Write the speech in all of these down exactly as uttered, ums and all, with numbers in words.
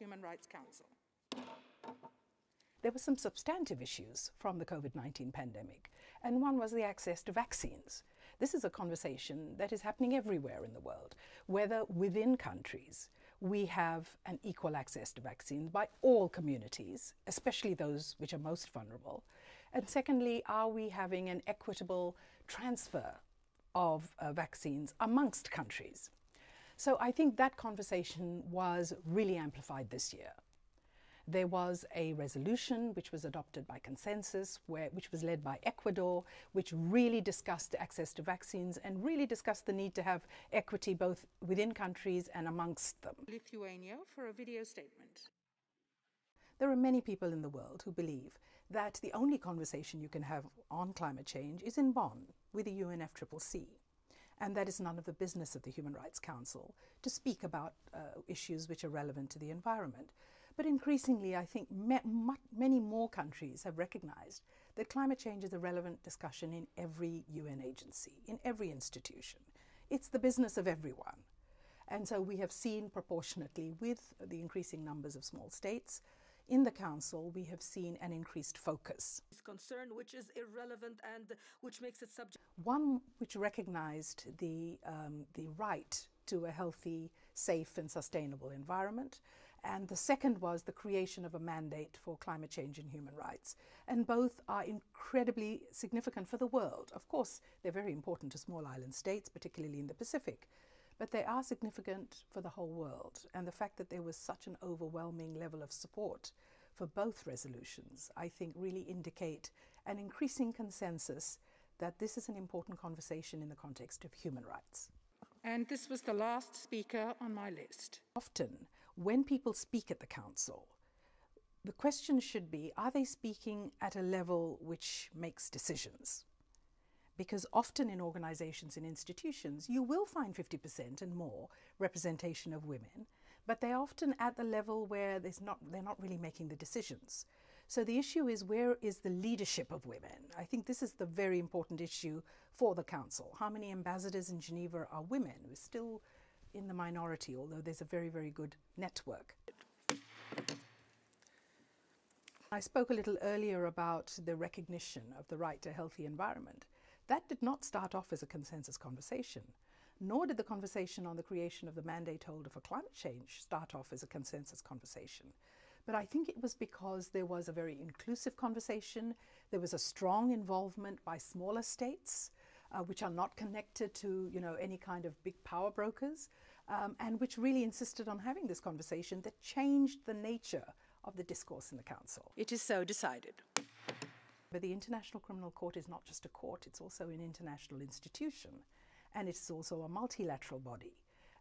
Human Rights Council. There were some substantive issues from the COVID nineteen pandemic, and one was the access to vaccines. This is a conversation that is happening everywhere in the world, whether within countries we have an equal access to vaccines by all communities, especially those which are most vulnerable. And secondly, are we having an equitable transfer of uh, vaccines amongst countries? So I think that conversation was really amplified this year. There was a resolution which was adopted by consensus, where, which was led by Ecuador, which really discussed access to vaccines and really discussed the need to have equity both within countries and amongst them. Lithuania for a video statement. There are many people in the world who believe that the only conversation you can have on climate change is in Bonn with the U N F C C C. And that is none of the business of the Human Rights Council to speak about uh, issues which are relevant to the environment. But increasingly, I think many more countries have recognized that climate change is a relevant discussion in every U N agency, in every institution. It's the business of everyone. And so we have seen proportionately with the increasing numbers of small states, in the Council, we have seen an increased focus. Concern which is irrelevant and which makes it subject. One which recognized the, um, the right to a healthy, safe and sustainable environment. And the second was the creation of a mandate for climate change and human rights. And both are incredibly significant for the world. Of course, they're very important to small island states, particularly in the Pacific. But they are significant for the whole world, and the fact that there was such an overwhelming level of support for both resolutions, I think, really indicate an increasing consensus that this is an important conversation in the context of human rights. And this was the last speaker on my list. Often, when people speak at the Council, the question should be, are they speaking at a level which makes decisions? Because often in organizations and institutions, you will find fifty percent and more representation of women, but they're often at the level where there's not, they're not really making the decisions. So the issue is, where is the leadership of women? I think this is the very important issue for the Council. How many ambassadors in Geneva are women? We're still in the minority, although there's a very, very good network. I spoke a little earlier about the recognition of the right to a healthy environment. That did not start off as a consensus conversation, nor did the conversation on the creation of the mandate holder for climate change start off as a consensus conversation. But I think it was because there was a very inclusive conversation, there was a strong involvement by smaller states, uh, which are not connected to you know, any kind of big power brokers, um, and which really insisted on having this conversation that changed the nature of the discourse in the Council. It is so decided. But the International Criminal Court is not just a court, it's also an international institution, and it's also a multilateral body.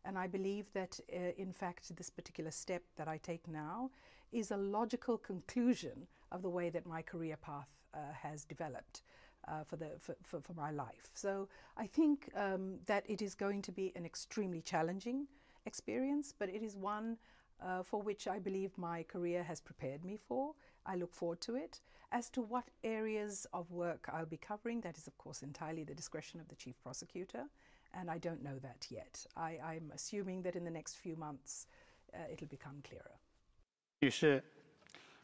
And I believe that, uh, in fact, this particular step that I take now is a logical conclusion of the way that my career path uh, has developed uh, for, the, for, for, for my life. So I think um, that it is going to be an extremely challenging experience, but it is one Uh, for which I believe my career has prepared me for. I look forward to it. As to what areas of work I'll be covering, that is of course entirely the discretion of the Chief Prosecutor, and I don't know that yet. I, I'm assuming that in the next few months uh, it'll become clearer.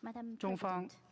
Madam President.